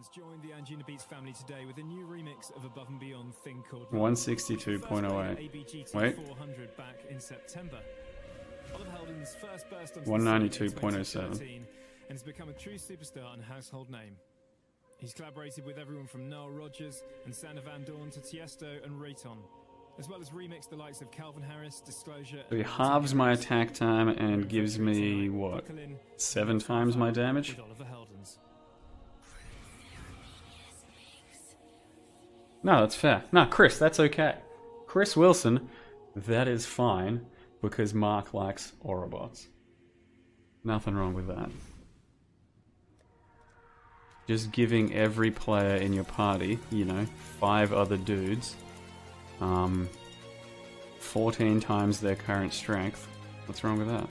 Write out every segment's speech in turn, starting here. Wilson's joined the Angina Beats family today with a new remix of Above and Beyond thing called 162.08. Wait. 400 back in September. Oliver Heldon's first burst on 192.07 and has become a true superstar and household name. He's collaborated with everyone from Noel Rogers and Sand Van Dorn to Tiesto and Rayton, as well as remixed the likes of Calvin Harris, Disclosure. So he halves my attack time and gives me, what, 7 times my damage? No, that's fair. No, Chris, that's okay. Chris Wilson, that is fine, because Mark likes Aurabots. Nothing wrong with that. Just giving every player in your party, you know, 5 other dudes, 14 times their current strength. What's wrong with that?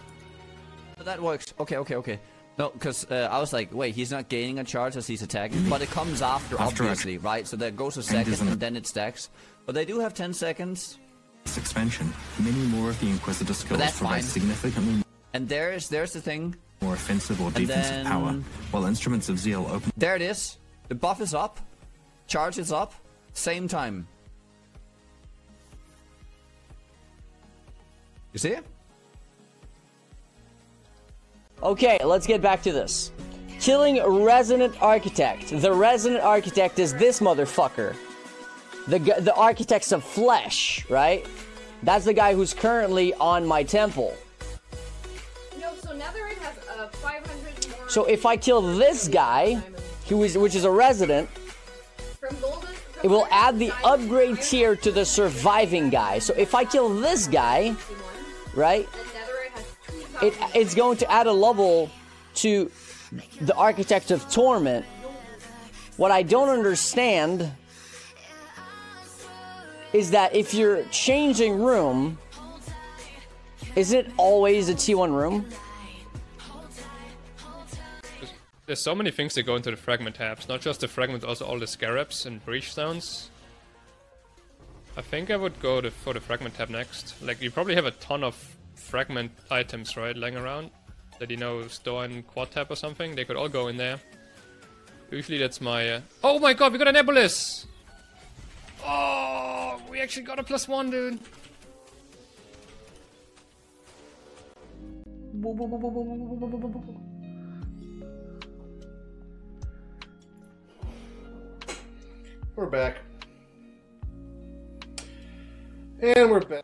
That works. Okay, okay, okay. No, because I was like, wait, he's not gaining a charge as he's attacking, but it comes after obviously, right? So there goes a second and then it stacks. But they do have 10 seconds. This expansion, many more of the Inquisitor skills provide significantly. And there's the thing. More offensive or defensive power, while Instruments of Zeal open. There it is. The buff is up. Charge is up. Same time. You see? Okay, let's get back to this. Killing Resident Architect. The Resident Architect is this motherfucker. The Architects of Flesh, right? That's the guy who's currently on my temple. No, so Netherite has 500 more. So if I kill this guy, which is a resident, it will add the upgrade tier to the surviving guy. So if I kill this guy, right, it's going to add a level to the Architect of Torment. What I don't understand is that if you're changing room, is it always a T1 room? There's so many things that go into the fragment tabs, not just the fragment, also all the scarabs and breach sounds. I think I would go for the fragment tab next. Like, you probably have a ton of fragment items, right, laying around that, you know, store in quad tab or something. They could all go in there. Usually that's my... Oh my god, we got an Ebolis! Oh, we actually got a +1, dude. We're back. And we're back.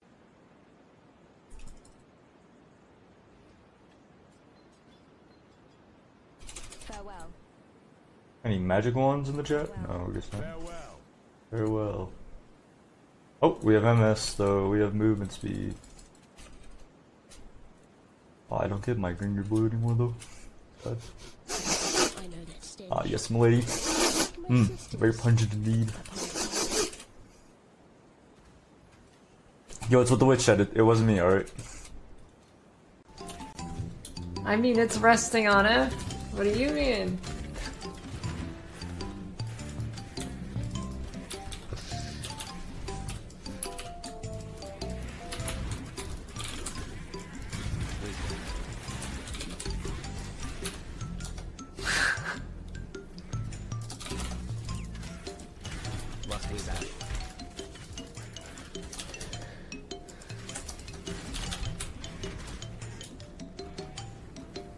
Farewell. Any magic wands in the chat? No, I guess not. Farewell. Very well. Oh, we have MS, though. We have movement speed. Oh, I don't get my green or blue anymore, though. But... ah, yes, m'lady. Very pungent indeed. Yo, it's what the witch said. It wasn't me, alright? I mean, it's resting on it. What do you mean?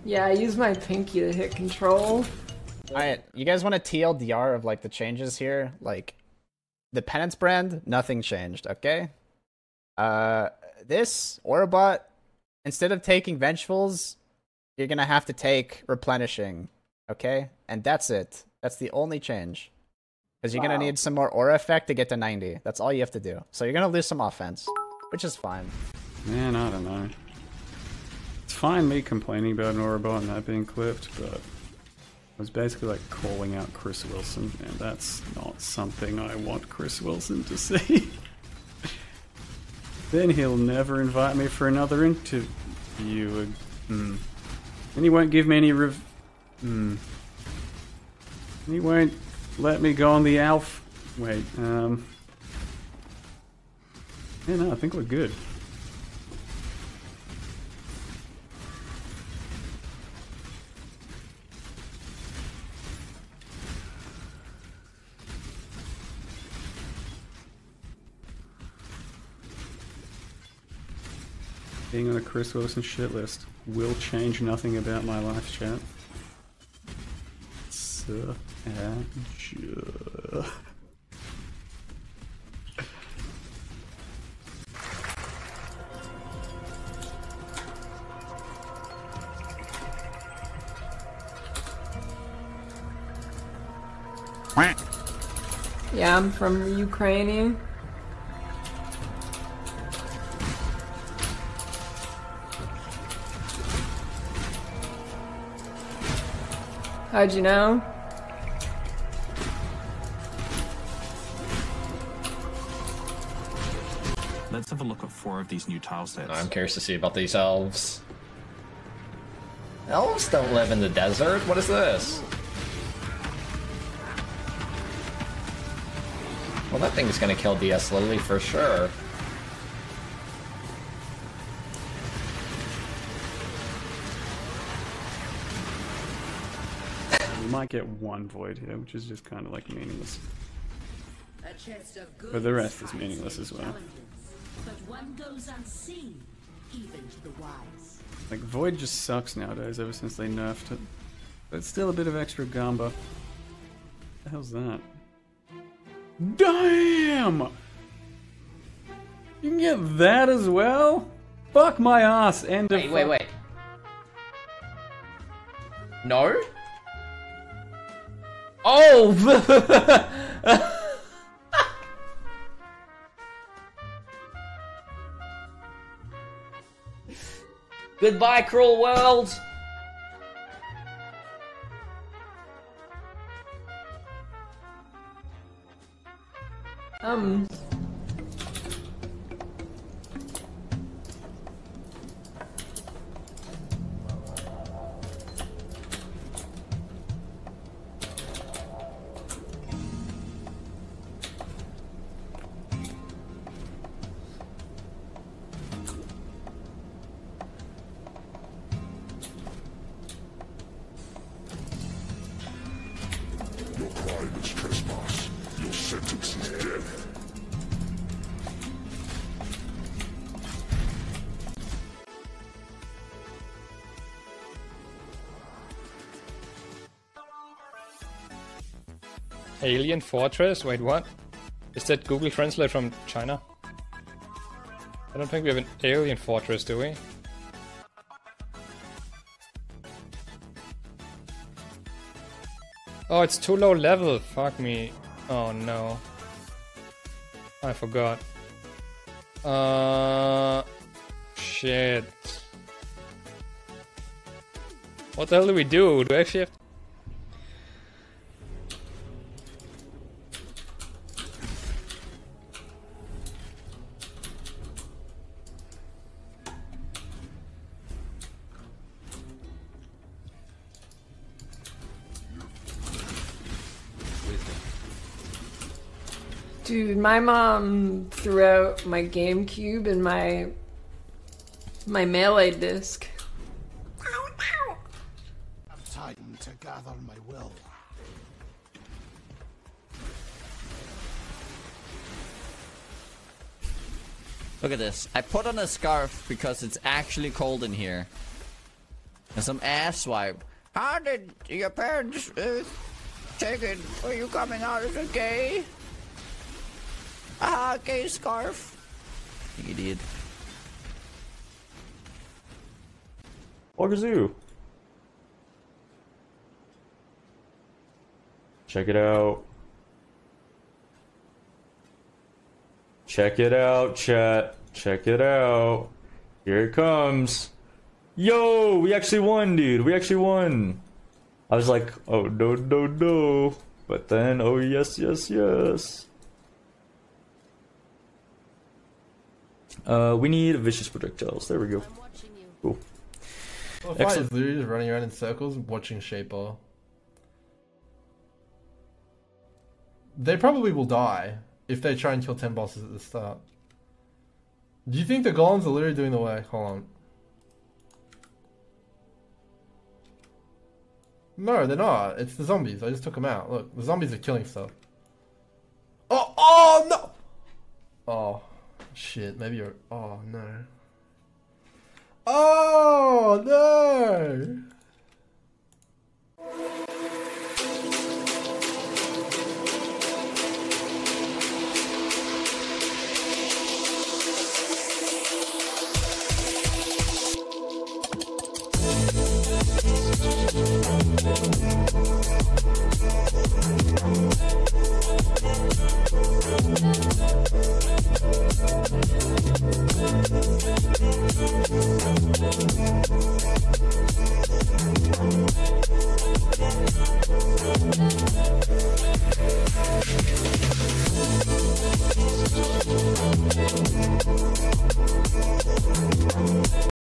Yeah, I use my pinky to hit control. Alright, you guys want a TLDR of like the changes here? Like, the Penance Brand, nothing changed, okay? This, Aurabot, instead of taking Vengeful's, you're gonna have to take Replenishing, okay? And that's it. That's the only change. Because you're gonna need some more Aura Effect to get to 90. That's all you have to do. So you're gonna lose some offense, which is fine. Man, I don't know. It's fine me complaining about an Aurabot and that being clipped, but I was basically like calling out Chris Wilson, and that's not something I want Chris Wilson to see. Then he'll never invite me for another interview. And he won't give me any And he won't let me go on the Alf. Wait, yeah, no, I think we're good. Being on a Chris Wilson shit list will change nothing about my life, chat. So, yeah, I'm from Ukraine. How'd you know? Let's have a look at 4 of these new tile sets. I'm curious to see about these elves. Elves don't live in the desert. What is this? Well, that thing is going to kill ds_lily for sure. You might get 1 void here, which is just kind of like meaningless. But the rest is meaningless as well. But one goes unseen, even to the wise. Like, void just sucks nowadays ever since they nerfed it. But it's still a bit of extra gamba. What the hell's that? Damn! You can get that as well? Fuck my ass, end of- Wait. No? Oh! Goodbye, cruel world! Alien Fortress? Wait, what? Is that Google Translate from China? I don't think we have an Alien Fortress, do we? Oh, it's too low level. Fuck me. Oh no. I forgot. Shit. What the hell do we do? Do I actually have to... Dude, my mom threw out my GameCube and my Melee disc. Time to gather my will. Look at this. I put on a scarf because it's actually cold in here. And some ass wipe. How did your parents take it? Were you coming out as a gay? Ah, okay, scarf. You idiot. Orgazoo. Check it out. Check it out, chat. Check it out. Here it comes. Yo, we actually won, dude. We actually won. I was like, oh, no, no, no. But then, oh, yes, yes, yes. We need vicious projectiles. There we go. Cool. Well, if I lose running around in circles watching Shaper, they probably will die if they try and kill 10 bosses at the start. Do you think the golems are literally doing the work? Hold on. No, they're not. It's the zombies. I just took them out. Look, the zombies are killing stuff. Oh, oh no! Oh. Shit, maybe you're... Oh, no. Oh, no!